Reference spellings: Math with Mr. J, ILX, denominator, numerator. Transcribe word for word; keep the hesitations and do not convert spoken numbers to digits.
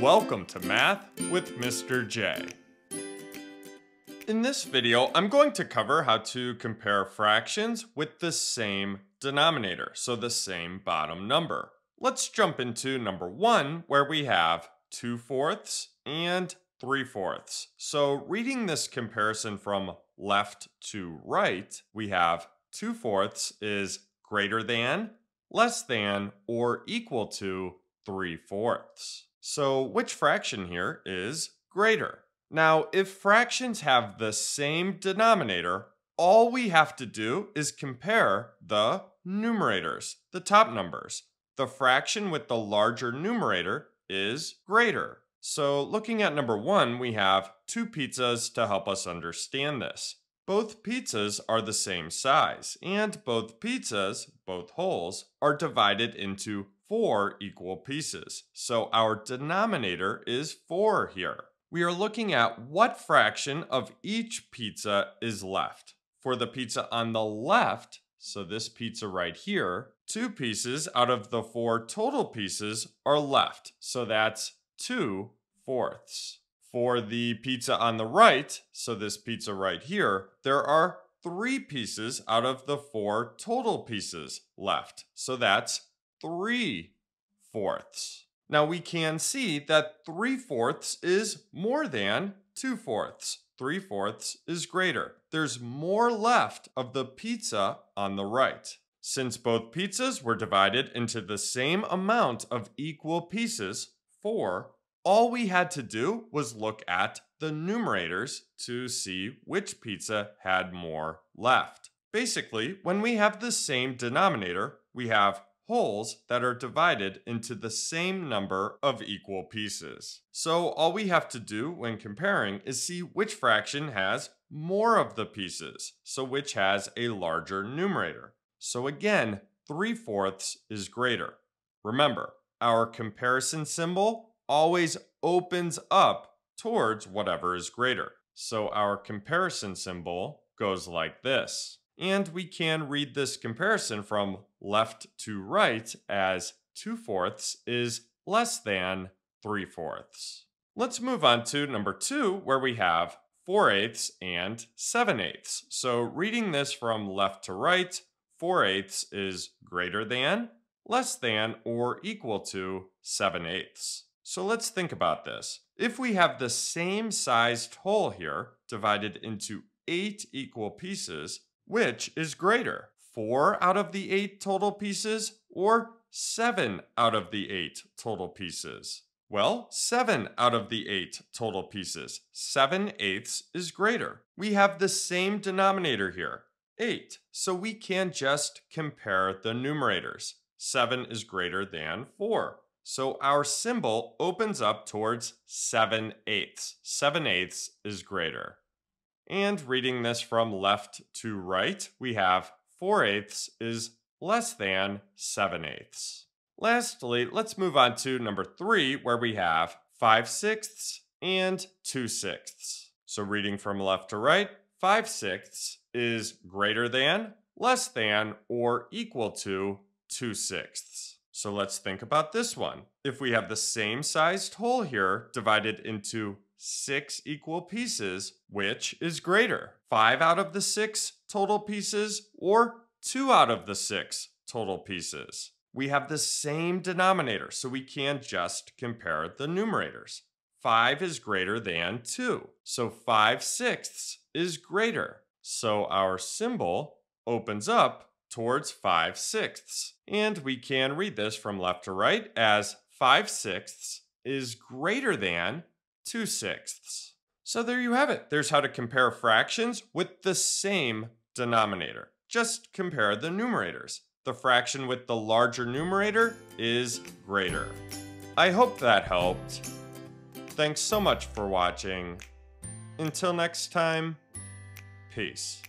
Welcome to Math with Mister J. In this video, I'm going to cover how to compare fractions with the same denominator, so the same bottom number. Let's jump into number one, where we have two fourths and three fourths. So reading this comparison from left to right, we have two fourths is greater than, less than, or equal to three fourths. So which fraction here is greater? Now, if fractions have the same denominator, all we have to do is compare the numerators, the top numbers. The fraction with the larger numerator is greater. So looking at number one, we have two pizzas to help us understand this. Both pizzas are the same size, and both pizzas, both wholes, are divided into four equal pieces. So our denominator is four here. We are looking at what fraction of each pizza is left. For the pizza on the left, so this pizza right here, two pieces out of the four total pieces are left. So that's two fourths. For the pizza on the right, so this pizza right here, there are three pieces out of the four total pieces left. So that's three fourths. Now we can see that three fourths is more than two fourths. three fourths is greater. There's more left of the pizza on the right. Since both pizzas were divided into the same amount of equal pieces, four, all we had to do was look at the numerators to see which pizza had more left. Basically, when we have the same denominator, we have wholes that are divided into the same number of equal pieces. So all we have to do when comparing is see which fraction has more of the pieces, so which has a larger numerator. So again, three fourths is greater. Remember, our comparison symbol always opens up towards whatever is greater. So our comparison symbol goes like this. And we can read this comparison from left to right as two fourths is less than three fourths. Let's move on to number two, where we have four eighths and seven eighths. So reading this from left to right, four eighths is greater than, less than, or equal to seven eighths. So let's think about this. If we have the same sized whole here, divided into eight equal pieces, which is greater, four out of the eight total pieces or seven out of the eight total pieces? Well, seven out of the eight total pieces. seven eighths is greater. We have the same denominator here, eight. So we can just compare the numerators. seven is greater than four. So our symbol opens up towards seven eighths. seven eighths is greater. And reading this from left to right, we have four eighths is less than seven eighths. Lastly, let's move on to number three, where we have five sixths and two sixths. So reading from left to right, five sixths is greater than, less than, or equal to two sixths. So let's think about this one. If we have the same sized whole here divided into six equal pieces, which is greater? five out of the six total pieces or two out of the six total pieces? We have the same denominator, so we can just compare the numerators. five is greater than two, so five sixths is greater. So our symbol opens up towards five sixths. And we can read this from left to right as five sixths is greater than two sixths. So there you have it. There's how to compare fractions with the same denominator. Just compare the numerators. The fraction with the larger numerator is greater. I hope that helped. Thanks so much for watching. Until next time, peace.